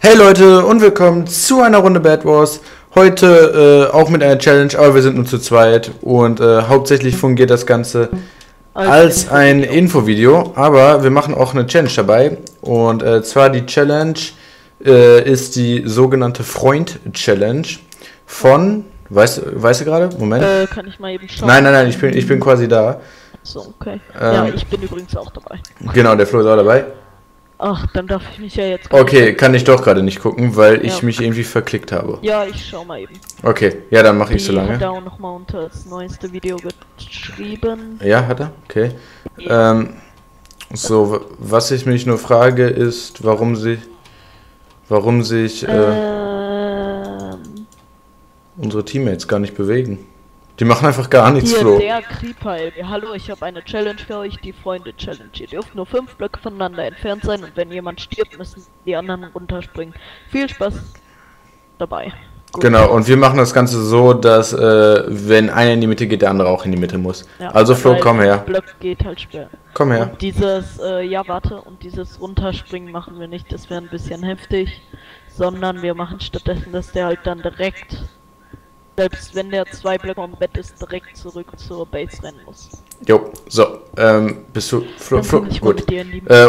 Hey Leute und willkommen zu einer Runde Bed Wars. Heute auch mit einer Challenge, aber wir sind nur zu zweit und hauptsächlich fungiert das Ganze als ein Infovideo, aber wir machen auch eine Challenge dabei und zwar die Challenge ist die sogenannte Freund-Challenge von, weißt du gerade? Moment. Kann ich mal eben schauen? Nein, ich bin quasi da. So, okay. Ja, ich bin übrigens auch dabei. Genau, der Flo ist auch dabei. Ach, dann darf ich mich ja jetzt... Okay, kann ich doch gerade nicht gucken, weil ich mich irgendwie verklickt habe. Ja, ich schau mal eben. Okay, ja, dann mache ich so lange. Ich habe nochmal unter das neueste Video geschrieben. Ja, hat er? Okay. Ja. So, was ich mich nur frage, ist, warum sich... unsere Teammates gar nicht bewegen. Die machen einfach gar nichts, Flo. Der Creeper-LP. Hallo, ich habe eine Challenge für euch, die Freunde-Challenge. Ihr dürft nur 5 Blöcke voneinander entfernt sein und wenn jemand stirbt, müssen die anderen runterspringen. Viel Spaß dabei. Gut. Genau, und wir machen das Ganze so, dass wenn einer in die Mitte geht, der andere auch in die Mitte muss. Ja, also Flo, komm her. Block geht halt schwer. Komm her. Und dieses, dieses Runterspringen machen wir nicht, das wäre ein bisschen heftig, sondern wir machen stattdessen, dass der halt dann direkt... Selbst wenn der 2 Blöcke am Bett ist, direkt zurück zur Base rennen muss. Jo, so, bist du... Flo, gut.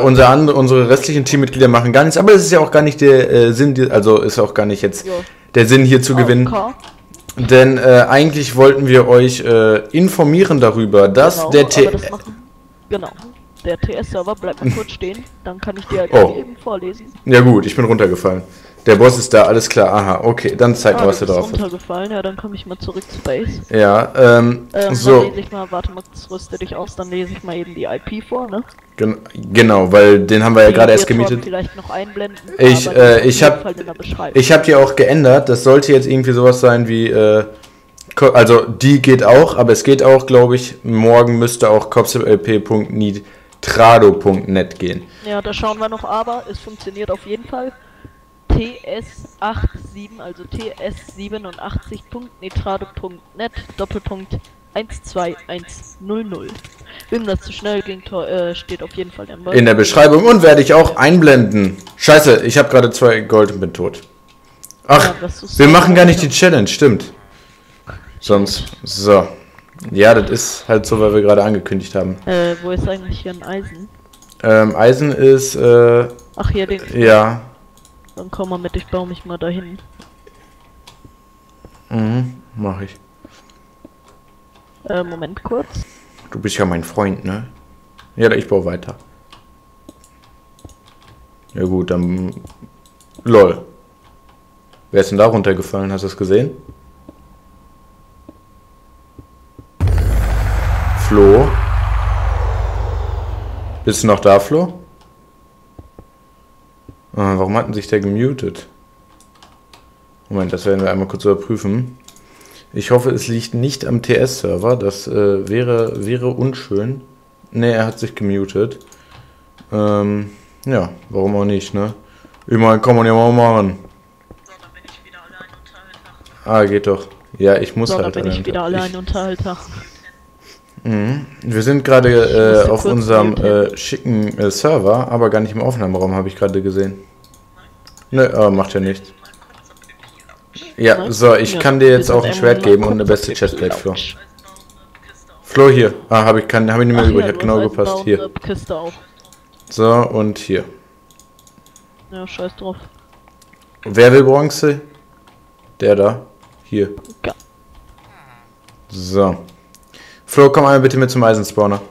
Unsere restlichen Teammitglieder machen gar nichts, aber das ist ja auch gar nicht der Sinn, also ist auch gar nicht jetzt der Sinn hier zu gewinnen. Okay. Denn eigentlich wollten wir euch informieren darüber, dass der TS-Server bleibt mal kurz stehen, dann kann ich dir halt eben vorlesen. Ja gut, ich bin runtergefallen. Der Boss ist da, alles klar, aha, okay, dann zeig mal, was du drauf hast. Ja, dann komme ich mal zurück zu Base. Ja, so. Dann lese ich mal, warte mal, rüste dich aus, dann lese ich mal eben die IP vor, ne? Genau, weil den haben wir ja gerade erst gemietet. Vielleicht noch einblenden, ich hab die auch geändert, das sollte jetzt irgendwie sowas sein wie, also die geht auch, aber es geht auch, glaube ich, morgen müsste auch cobsabLP.nitrado.net gehen. Ja, da schauen wir noch, aber es funktioniert auf jeden Fall. TS87, also TS87.nitrado.net Doppelpunkt 121100. Wem das zu schnell ging, steht auf jeden Fall in der Beschreibung und werde ich auch einblenden. Scheiße, ich habe gerade 2 Gold und bin tot. Ach, ja, wir machen gar nicht die Challenge, stimmt. Sonst, so. Ja, das ist halt so, weil wir gerade angekündigt haben. Wo ist eigentlich hier ein Eisen? Eisen ist, ach, hier den... Ja. Dann komm mal mit, ich baue mich mal dahin. Mhm, mach ich. Moment kurz. Du bist ja mein Freund, ne? Ja, ich baue weiter. Ja gut, dann... LOL. Wer ist denn da runtergefallen? Hast du es gesehen? Flo? Bist du noch da, Flo? Warum hatten sich der gemutet? Moment, das werden wir einmal kurz überprüfen. Ich hoffe, es liegt nicht am TS-Server. Das wäre unschön. Ne, er hat sich gemutet. Ja, warum auch nicht, ne? Immerhin kann man ja mal machen. So, dann bin ich wieder allein unter Alter. Ah, geht doch. Ja, ich muss so, halt dann bin ich wieder allein unter Alter. Wir sind gerade auf unserem schicken Server, aber gar nicht im Aufnahmeraum, habe ich gerade gesehen. Nö, aber macht ja nichts. Ja, so, ich kann dir jetzt auch ein Schwert geben und eine beste Chestplate, Flo. Flo, hier. Ah, habe ich nicht mehr übrig, hat genau gepasst. Hier. So, und hier. Ja, scheiß drauf. Wer will Bronze? Der da. Hier. So. Flo, komm einmal bitte mit zum Eisenspawner.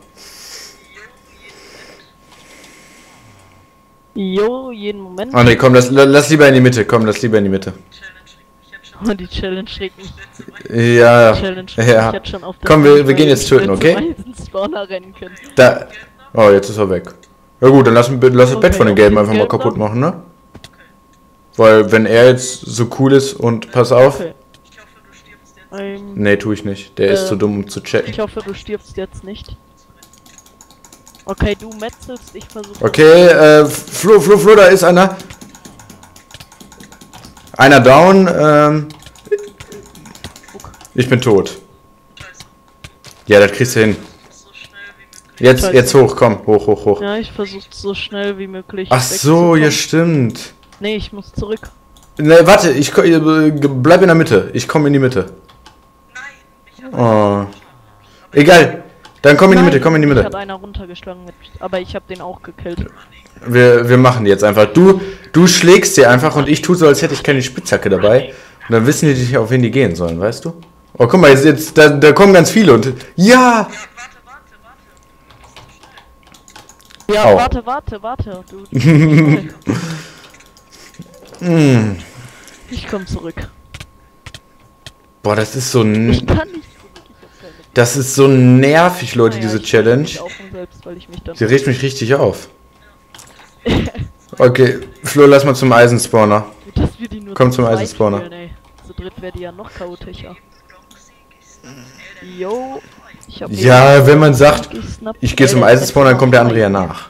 Jo, jeden Moment. Oh ne, komm, lass lieber in die Mitte. Komm, lass lieber in die Mitte. Oh, die Challenge schlägt mich. Ja, ja. Komm, wir gehen jetzt töten, okay? Da. Oh, jetzt ist er weg. Ja gut, dann lass das Bett von den Gelben einfach mal kaputt machen, ne? Weil, wenn er jetzt so cool ist und pass auf... Nee, tu ich nicht. Der ist zu dumm, um zu checken. Ich hoffe, du stirbst jetzt nicht. Okay, du metzelst, ich versuche... Okay, Flo, da ist einer. Einer down, Ich bin tot. Ja, das kriegst du hin. Jetzt hoch, komm, hoch. Ja, ich versuche so schnell wie möglich. Ach so, ja stimmt. Nee, ich muss zurück. Ne, warte, ich bleib in der Mitte. Ich komme in die Mitte. Nein, oh. Egal, dann komm in die Mitte, komm in die Mitte. Ich hab einer runtergeschlagen, aber ich hab den auch gekillt. Wir machen die jetzt einfach. Du schlägst sie einfach und ich tue so, als hätte ich keine Spitzhacke dabei. Und dann wissen die nicht, auf wen die gehen sollen, weißt du? Oh, guck mal, jetzt da kommen ganz viele und... Ja! Ja, au. Warte, du. Ich komm zurück. Boah, das ist so... Ich kann nicht zurück. Das ist so nervig, Leute, ja, diese Challenge. Sie regt mich richtig auf. Okay, Flo, lass mal zum Eisenspawner. Komm zum Eisenspawner. Zu dritt wäre die ja noch chaotischer. Yo. Ja, wenn man sagt, ich gehe zum Eisenspawner, dann kommt der andere ja nach.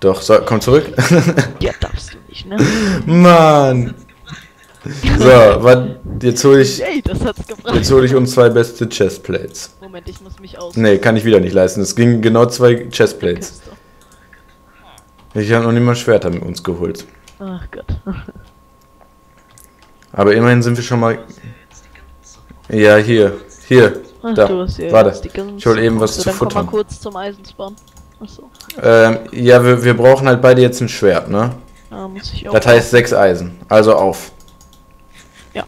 Doch, so, komm zurück. Ja, darfst du nicht, ne? Mann. So, warte, jetzt hole ich... Ey, das hat's gebracht. Jetzt hole ich uns 2 beste Chestplates. Moment, ich muss mich aus... Nee, kann ich wieder nicht leisten. Es gingen genau 2 Chestplates. Ich habe noch nicht mal Schwerter mit uns geholt. Ach Gott. Aber immerhin sind wir schon mal... Ja, hier. Ach, da. Warte, ich hol eben was zu futtern. Komm mal kurz zum Eisenspawner. Achso. Ja, wir brauchen halt beide jetzt ein Schwert, ne? Ah, muss ich auch. Das heißt 6 Eisen. Also auf. Ja.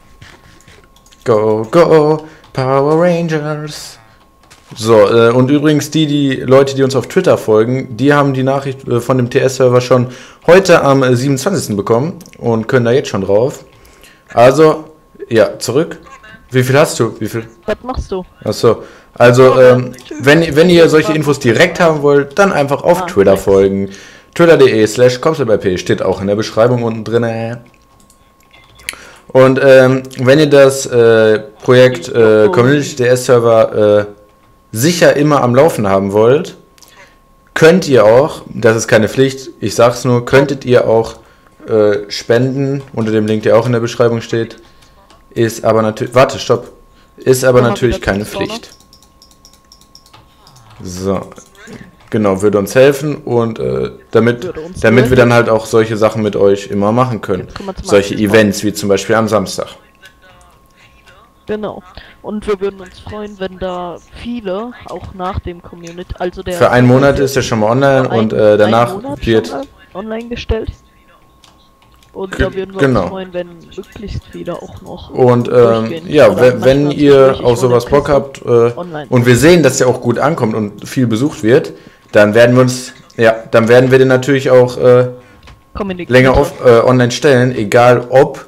Go, go, Power Rangers. So, und übrigens die Leute, die uns auf Twitter folgen, die haben die Nachricht von dem TS-Server schon heute am 27. bekommen und können da jetzt schon drauf. Also, ja, zurück. Wie viel hast du? Was machst du? Achso. Also, wenn ihr solche Infos direkt haben wollt, dann einfach auf Twitter folgen. Twitter.de/cobsabLP steht auch in der Beschreibung unten drin. Und wenn ihr das Projekt Community DS Server sicher immer am Laufen haben wollt, könnt ihr auch, das ist keine Pflicht, ich sag's nur, könntet ihr auch spenden, unter dem Link, der auch in der Beschreibung steht. Ist aber natürlich... Warte, stopp. Ist aber natürlich keine Pflicht. So. Genau, würde uns helfen und damit wir dann halt auch solche Sachen mit euch immer machen können. Solche Events wie zum Beispiel am Samstag. Genau. Und wir würden uns freuen, wenn da viele auch nach dem Community... Also der für einen Monat ist ja schon mal online und danach wird... Online gestellt. Und da würden wir uns freuen, wenn möglichst viele auch noch. Und ja, wenn ihr auf sowas Bock habt und wir sehen, dass der auch gut ankommt und viel besucht wird, dann werden wir uns, den natürlich auch länger online stellen, egal ob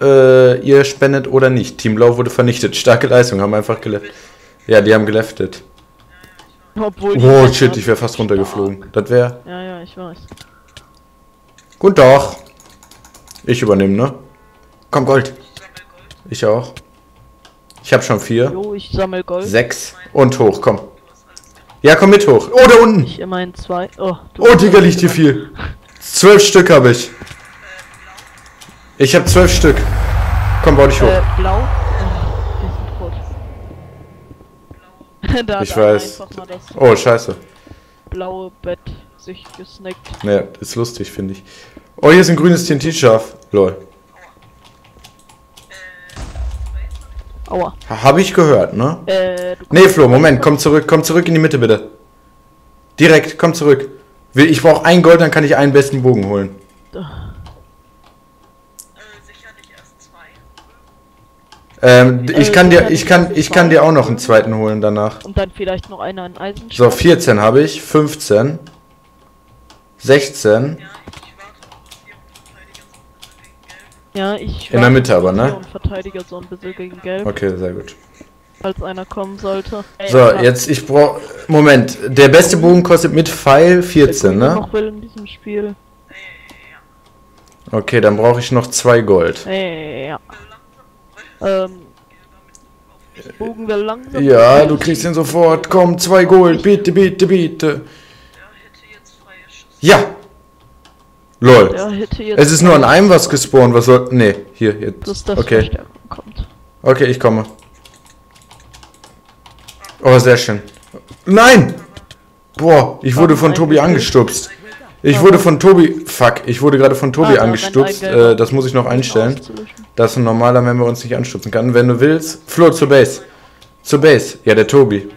ihr spendet oder nicht. Team Blau wurde vernichtet. Starke Leistung, haben einfach geleftet. Ja, die haben geleftet. Oh shit, ich wäre fast runtergeflogen. Das wäre. Ja, ja, ich weiß. Guten Tag. Ich übernehme, ne? Komm, Gold. Ich auch. Ich hab schon 4. Jo, ich sammel Gold. 6. Und hoch, komm. Ja, komm mit hoch. Oh, da unten. Ich immerhin 2. Oh, Digga, liegt hier viel. 12 Stück habe ich. Ich hab 12 Stück. Komm, bau dich hoch. Blau. Die sind rot. Ich weiß. Oh, scheiße. Blaue Bett sich gesnackt. Naja, ist lustig, finde ich. Oh, hier ist ein grünes TNT-Schaf. Lol. Aua. Hab ich gehört, ne? Nee, Flo, Moment, komm zurück in die Mitte, bitte. Direkt, komm zurück. Ich brauche 1 Gold, dann kann ich einen besten Bogen holen. Sicherlich erst 2. Ich kann dir auch noch einen zweiten holen danach. Und dann vielleicht noch einer in Eisen. So, 14 habe ich, 15, 16... Ja. Ja, ich in der Mitte aber, ne? Verteidiger so ein bisschen gegen Gelb. Okay, sehr gut. Falls einer kommen sollte. Ey, so, jetzt ich brauche... Moment, der beste Bogen kostet mit Pfeil 14, ne? Noch will in diesem Spiel. Okay, dann brauche ich noch 2 Gold. Ja. Bogen will langsam. Ja, du kriegst ihn sofort. Komm, 2 Gold, bitte. Ja. LOL. Es ist nur an einem was gespawnt, was soll... Nee, hier, jetzt. Okay. Okay, ich komme. Oh, sehr schön. Nein! Boah, ich wurde von Tobi angestupst. Ich wurde von Tobi... Fuck, ich wurde gerade von Tobi angestupst. Das muss ich noch einstellen. Dass ein normaler Member uns nicht anstupsen kann. Wenn du willst... Flo, zur Base. Zur Base. Ja, der Tobi.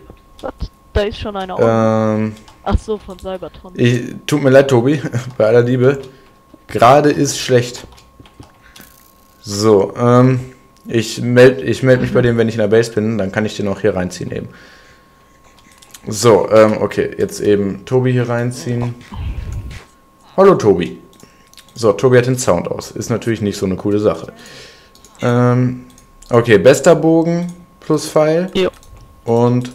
Da ist schon einer. Ach so, von Cybertron. Tut mir leid, Tobi. Bei aller Liebe. Gerade ist schlecht. So, ich meld mich bei dem, wenn ich in der Base bin. Dann kann ich den auch hier reinziehen eben. So, okay. Jetzt eben Tobi hier reinziehen. Hallo, Tobi. So, Tobi hat den Sound aus. Ist natürlich nicht so eine coole Sache. Okay, bester Bogen plus Pfeil. Jo. Und...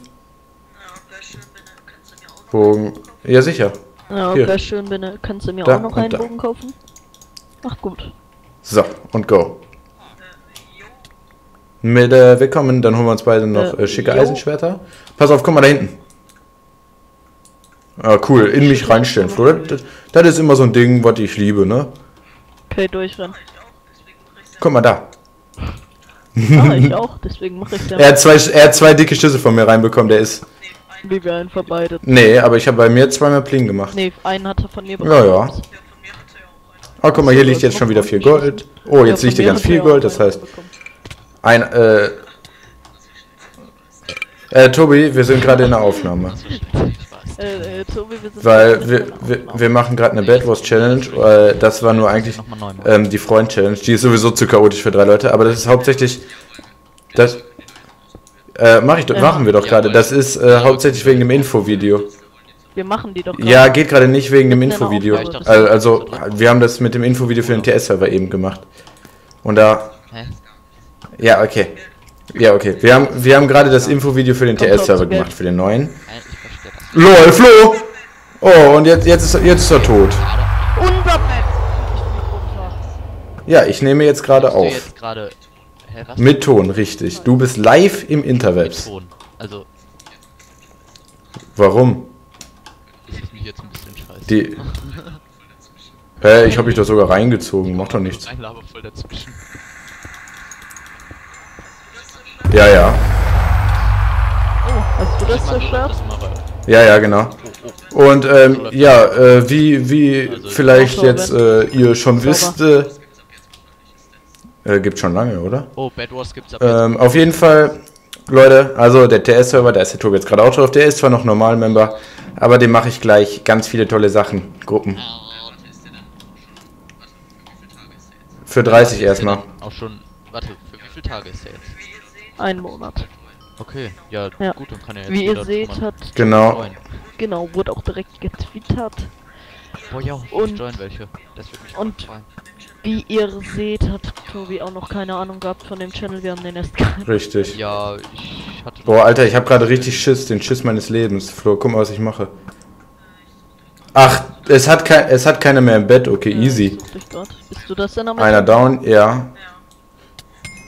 Bogen. Ja, sicher. Ja, wäre schön, wenn du... Kannst du mir da, auch noch einen Bogen kaufen? Ach, gut. So, und go. Mit, willkommen, dann holen wir uns beide noch schicke Eisenschwerter. Pass auf, komm mal da hinten. Ah, cool, in mich reinstellen, Flo. Das ist immer so ein Ding, was ich liebe, ne? Okay, durchrennen. Guck mal da. Ah, ich auch, deswegen mache ich das. Er hat zwei dicke Schüsse von mir reinbekommen, der ist... Wie wir einen verbeidet. Nee, aber ich habe bei mir zweimal Pling gemacht. Nee, einen hat er von mir bekommen. Ja, ja. Oh, guck mal, hier liegt jetzt schon wieder viel Gold. Oh, jetzt liegt hier ganz viel Gold, das heißt... Tobi, wir sind gerade in der Aufnahme. Tobi, wir sind weil wir machen gerade eine Bed Wars Challenge. Das war nur eigentlich die Freund-Challenge. Die ist sowieso zu chaotisch für 3 Leute, aber das ist hauptsächlich... Das... machen wir doch gerade. Das ist hauptsächlich wegen dem Infovideo. Wir machen die doch gerade. Ja, geht gerade nicht wegen dem Infovideo. Also, wir haben das mit dem Infovideo für den TS-Server eben gemacht. Und da... Ja, okay. Ja, okay. Wir haben gerade das Infovideo für den TS-Server gemacht, für den neuen. LOL, Flo! Oh, und jetzt ist er tot. Ja, ich nehme jetzt gerade auf. Mit Ton, richtig. Du bist live im Interwebs. Mit Ton, also... Warum? Das ist mich jetzt ein bisschen scheiße. Die... Hä, ich hab mich doch sogar reingezogen, macht doch nichts. Ein Laber voll dazwischen. Ja, ja. Oh, hast du das zerstört? Ja, ja, genau. Und, ja, wie vielleicht jetzt, ihr schon wisst, gibt schon lange, oder? Oh, Bed Wars gibt's ab jetzt. Auf jeden Fall, Leute, also der TS-Server, da ist der Tobi jetzt gerade auch drauf, der ist zwar noch Normal-Member, aber dem mache ich gleich ganz viele tolle Sachen, Gruppen. Für 30 erstmal. Auch schon, warte, für wie viele Tage ist der jetzt? 1 Monat. Okay, ja, ja. Gut, dann kann er jetzt wie ihr seht, hat... Genau, wurde auch direkt getwittert. Oh ja, und join welche. Das wird mich und freuen. Wie ihr seht, hat Tobi auch noch keine Ahnung gehabt von dem Channel, wir haben den erst gehabt. Richtig. Ja, ich hatte... Boah, Alter, ich habe gerade richtig Schiss, den Schiss meines Lebens. Flo, guck mal, was ich mache. Ach, es hat keine mehr im Bett, okay, ja, easy. Bist du das denn am Ende? Einer down, ja.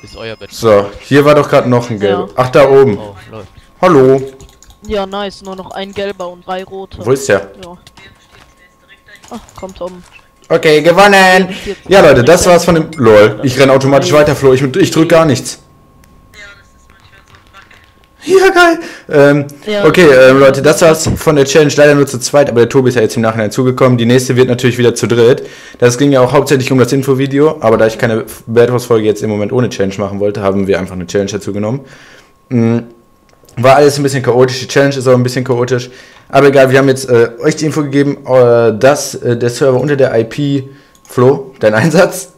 Ist euer Bett. So, hier war doch gerade noch ein gelber. Ja. Ach, da oben. Oh, hallo. Ja, nice, nur noch ein gelber und 3 rote. Wo ist der? Ja. Ach, kommt um. Okay, gewonnen! Ja, Leute, das war's von dem... LOL, ich renn automatisch weiter, Flo, ich drück gar nichts. Ja, geil! Okay, Leute, das war's von der Challenge, leider nur zu zweit, aber der Tobi ist ja jetzt im Nachhinein zugekommen. Die nächste wird natürlich wieder zu dritt. Das ging ja auch hauptsächlich um das Infovideo, aber da ich keine Bed Wars Folge jetzt im Moment ohne Challenge machen wollte, haben wir einfach eine Challenge dazu genommen. War alles ein bisschen chaotisch, die Challenge ist auch ein bisschen chaotisch. Aber egal, wir haben jetzt euch die Info gegeben, dass der Server unter der IP... Flo, dein Einsatz?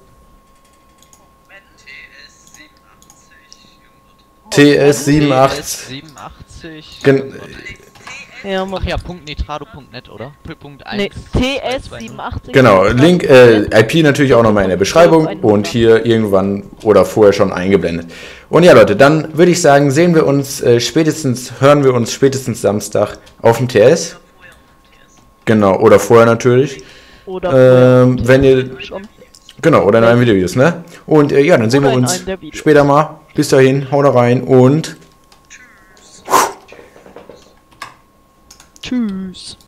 TS87. Ja, mach ja, .nitrado.net, oder? Nee, TS87. Genau, Link, IP natürlich auch nochmal in der Beschreibung und hier irgendwann oder vorher schon eingeblendet. Und ja, Leute, dann würde ich sagen, sehen wir uns spätestens, hören wir uns spätestens Samstag auf dem TS. Genau, oder vorher natürlich. Oder wenn ihr... Genau, oder in einem Videovideos, ne? Und ja, dann sehen wir uns später mal. Bis dahin, haut rein und... Tschüss.